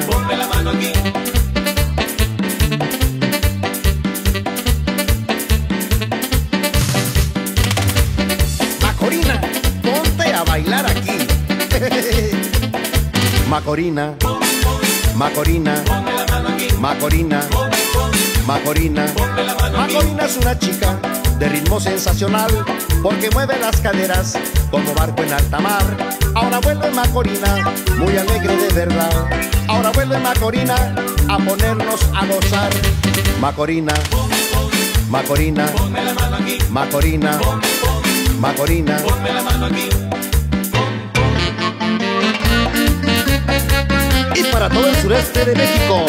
Macorina, ponte a bailar aquí. Macorina, Macorina, Macorina, Macorina. Macorina es una chica de ritmo sensacional, porque mueve las caderas como barco en alta mar. Ahora vuelve Macorina, muy alegre de verdad. Ahora vuelve Macorina a ponernos a gozar. Macorina, Macorina, Macorina, Macorina. Y para todo el sureste de México,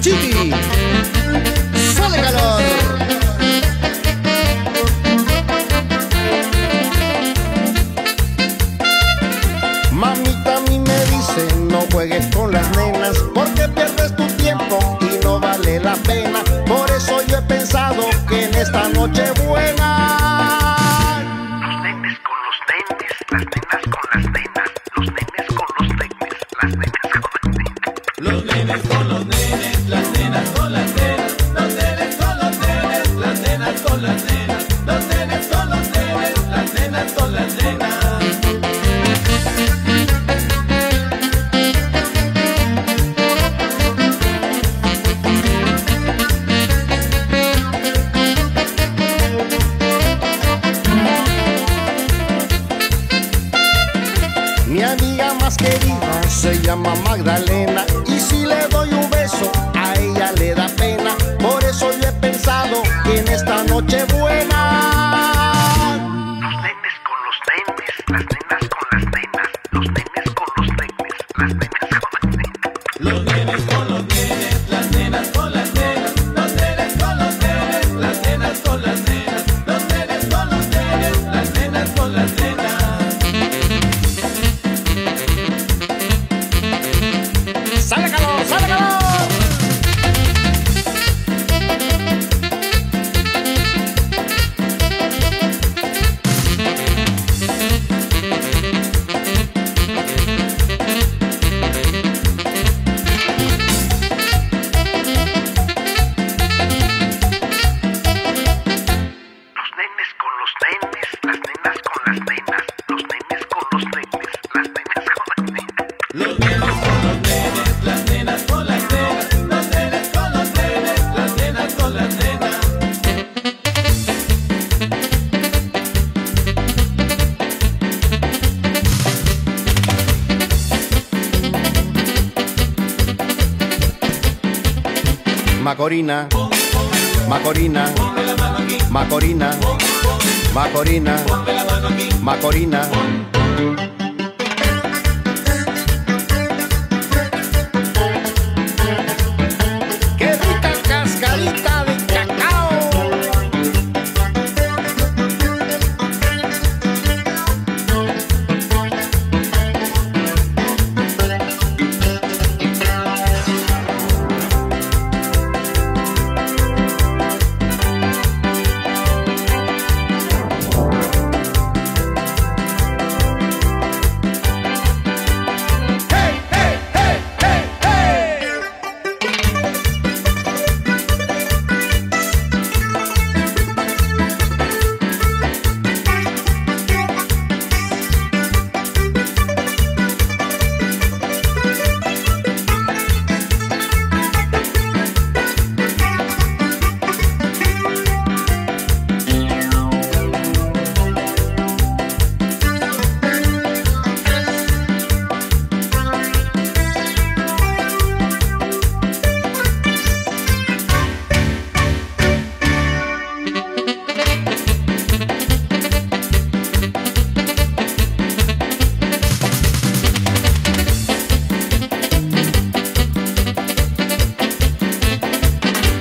Chiqui, sale calor. Mamita, a mí me dicen no juegues con las nenas, porque pierdes tu tiempo y no vale la pena. Por eso yo he pensado que en esta noche buena, los nenes con los nenes, las nenas con las nenas, los nenes con los nenes, las nenas con las nenas, los nenes con los nenes, las nenas con las nenas, los nenes con los nenes, las nenas con las nenas, los nenes con los nenes, las nenas con las nenas. Mi amiga más querida se llama Magdalena, y si le doy un beso a ella le da pena. Por eso yo he pensado que en esta noche buena, los nenes con los nenes, las nenas con las nenas, los nenes con los nenes, las nenas con las nenas, los nenes con los nenes, las nenas con las nenas, los nenes con los nenes, las nenas con las nenas, los nenes con los nenes, las nenas con las nenas. ¡Sale calor! ¡Sale calor! Los nenes con los nenes, las nenas con las nenas, los nenes con los nenes, las nenas con las nenas. Los nenes con los nenes. Las nenas con las nenas, las nenas con las nenas, las nenas con las nenas. Macorina, Macorina, Macorina, Macorina, Macorina.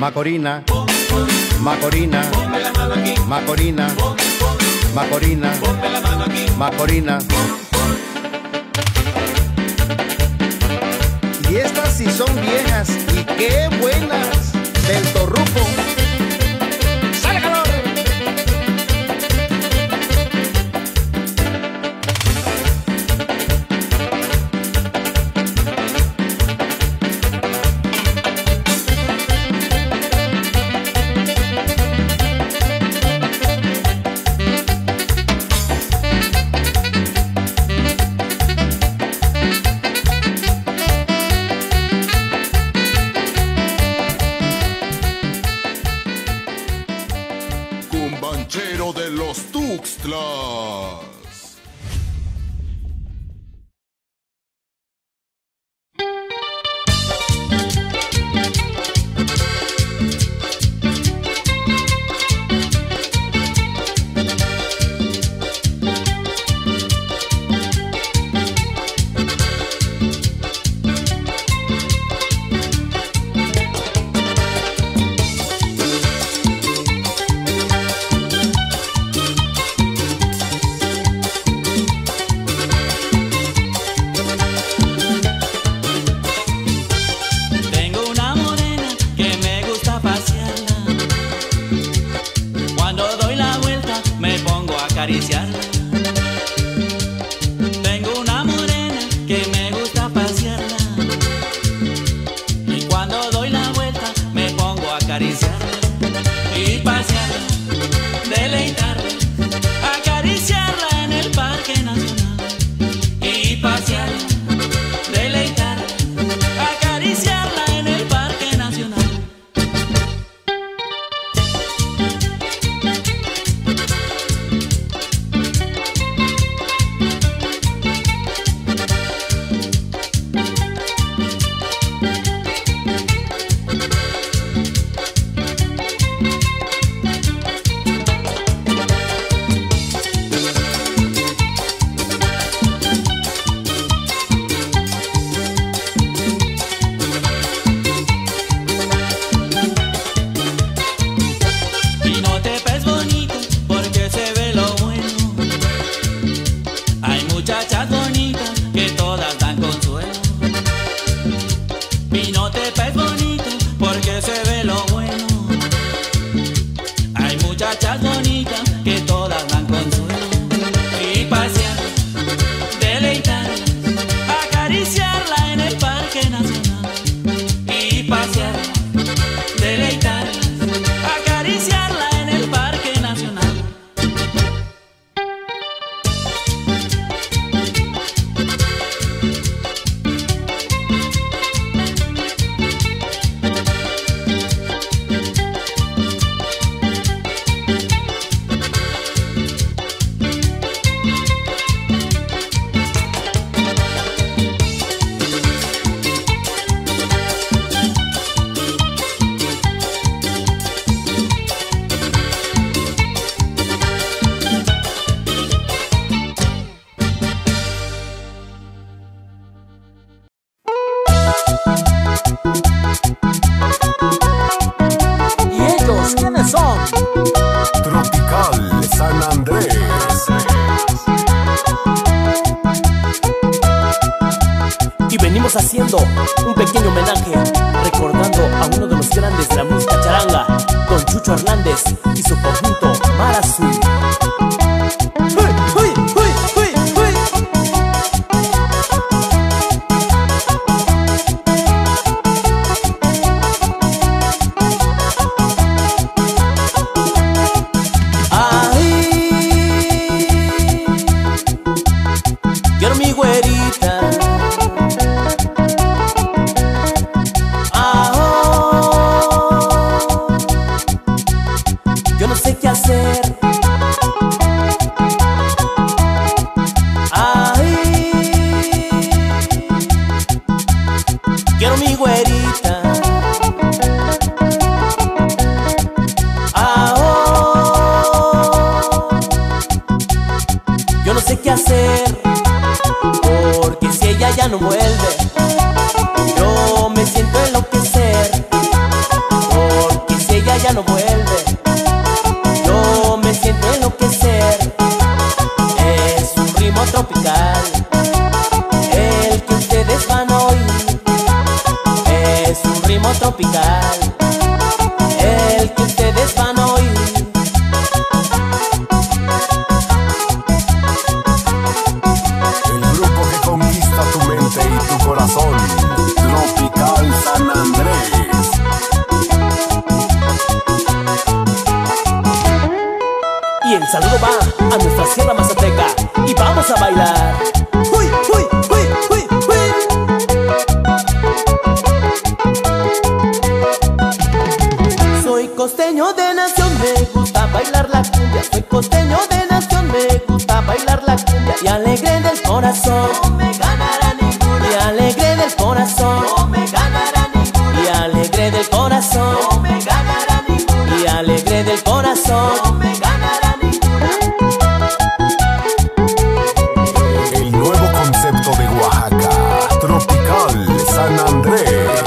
Macorina, Macorina, Macorina, Macorina, Macorina. Y estas sí son viejas y qué buenas del Torrupo. ¡Sale calor! Banchero de los Tuxtlas. Tengo una morena que me gusta pasearla, y cuando doy la vuelta me pongo a acariciarla y pasearla, deleitarla, acariciarla en el Parque Nacional y pasearla, deleitarla, acariciarla en el Parque Nacional. Muchachas bonitas que todas dan consuelo y pasear, deleitar, acariciarla en el Parque Nacional y pasear, deleitar, acariciarla en el Parque Nacional. ¿Y ellos quiénes son? Tropical San Andrés. Y venimos haciendo un pequeño homenaje, recordando a uno de los grandes de la música charanga, don Chucho Hernández y su conjunto Mar Azul. Quiero mi güerita, ah, oh, yo no sé qué hacer, porque si ella ya no vuelve, yo me siento enloquecer. a nuestra sierra mazateca y vamos a bailar. ¡Uy, uy, uy, uy, uy! Soy costeño de nación, me gusta bailar la cumbia. Soy costeño de nación, me gusta bailar la cumbia. Y alegre del corazón, no me ganará ninguna. Y alegre del corazón, no me ganará ninguna. Y alegre del corazón, no me ganará ninguna. Y alegre del corazón, no me ganará ninguna. El nuevo concepto de Oaxaca, Tropical San Andrés.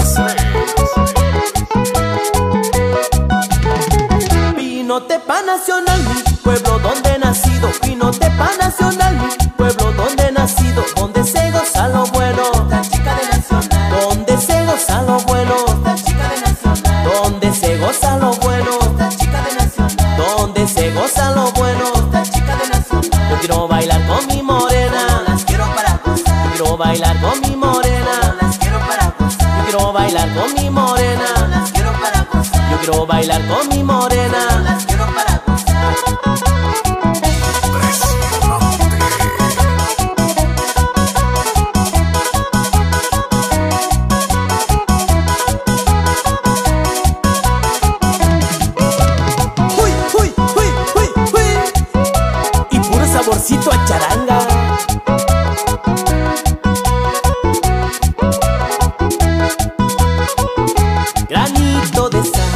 Pinotepa nacional, mi pueblo donde he nacido. Pinotepa nacional, mi pueblo donde he nacido. Donde se goza lo bueno, la chica de nacional. Donde se goza lo bueno, la chica de nacional. Donde se goza lo bueno, la chica de nacional. Donde se goza lo bueno, la chica de nacional. Yo quiero bailar con mi morena, las quiero para gozar. Yo quiero bailar con mi morena, las quiero para gozar. Yo quiero bailar con mi morena, las quiero para gozar. Yo quiero bailar con mi morena, las quiero para gozar. Saborcito a charanga. Granito de sal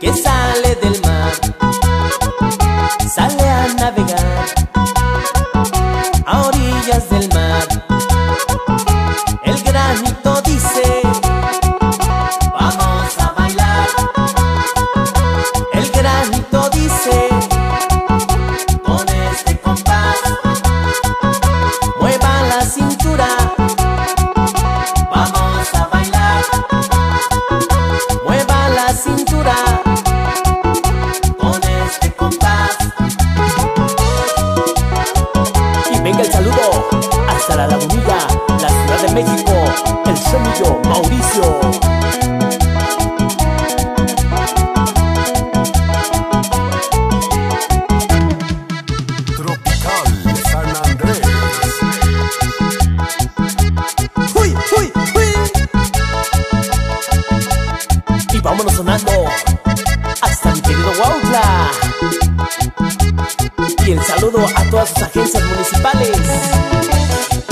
que sale del mar, sale a navegar a orillas del mar. El granito dice, vamos a bailar. El granito dice, La Lagunilla, la Ciudad de México, el semillo Mauricio. Tropical San Andrés. ¡Uy, uy, uy! Y vámonos sonando hasta mi querido Huautla. Y el saludo a todas sus agencias municipales.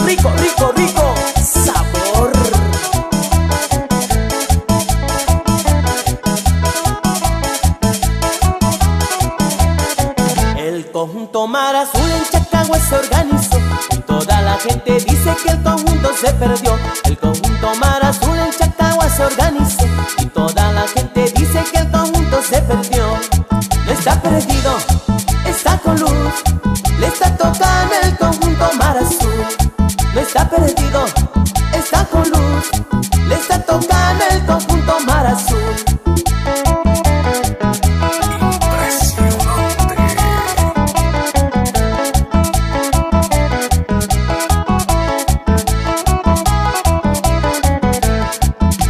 Rico, rico, rico, sabor. El conjunto Mar Azul en Chacagua se organizó y toda la gente dice que el conjunto se perdió. El conjunto Mar Azul en Chacagua se organizó y toda la gente dice que el conjunto se perdió. No está perdido, está con luz, le está tocando el conjunto Mar Azul. No está perdido, está con luz, le está tocando el conjunto Mar Azul. Impresionante.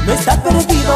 No está perdido,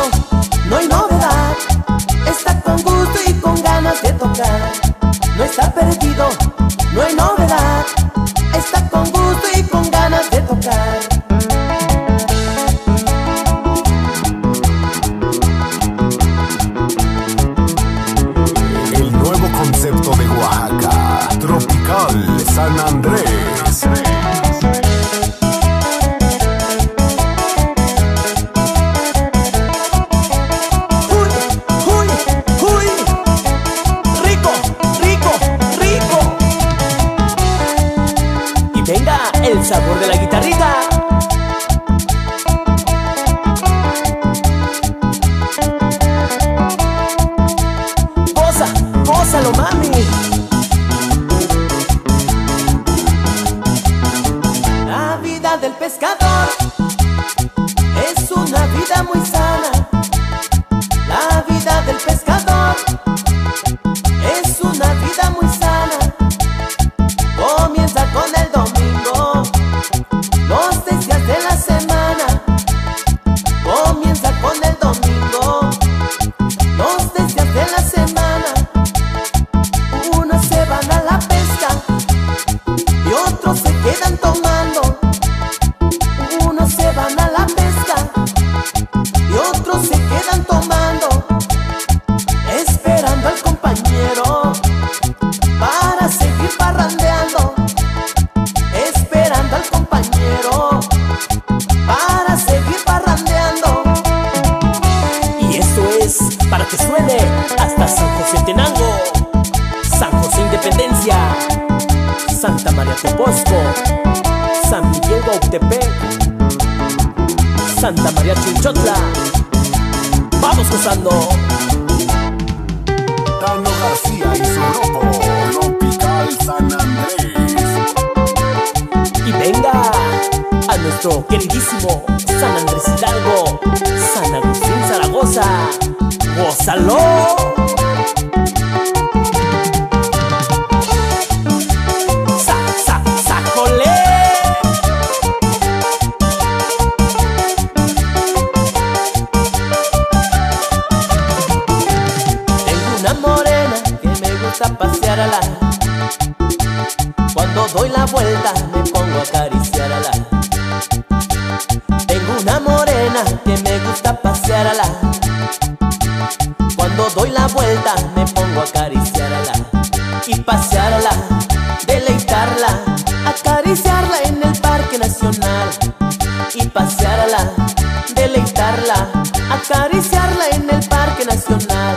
González, para que suene hasta San José Tenango, San José Independencia, Santa María Tobosco, San Miguel Gautepec, Santa María Chinchotla. Vamos gozando. Tano García y su grupo Tropical San Andrés. Y venga a nuestro queridísimo San Andrés Hidalgo, San Agustín Zaragoza. ¡Gózalo! ¡Sa, sa, sacole! Tengo una morena que me gusta pasearla. Cuando doy la vuelta me pongo a acariciarla. Tengo una morena que me gusta pasearla. Cuando doy la vuelta me pongo a acariciarla. Y pasearla, deleitarla, acariciarla en el Parque Nacional. Y pasearla, deleitarla, acariciarla en el Parque Nacional.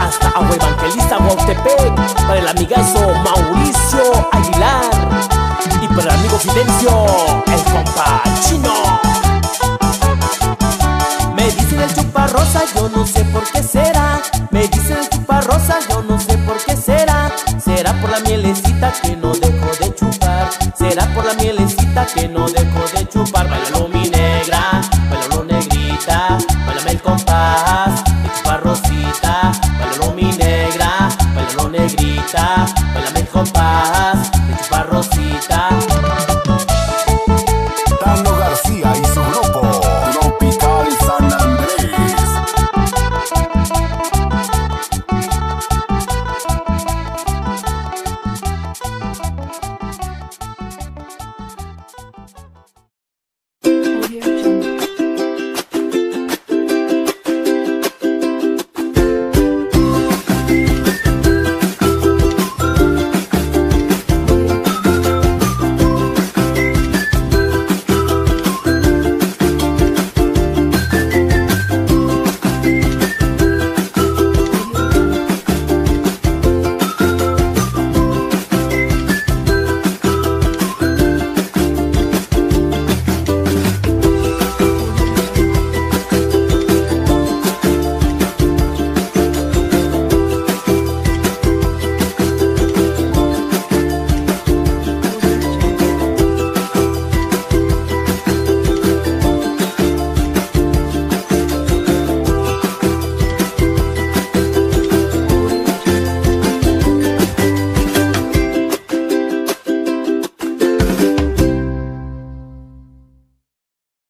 Hasta Agua Evangelista Guautepec, para el amigazo Mauricio Aguilar y para el amigo Fidencio, el compa Chi.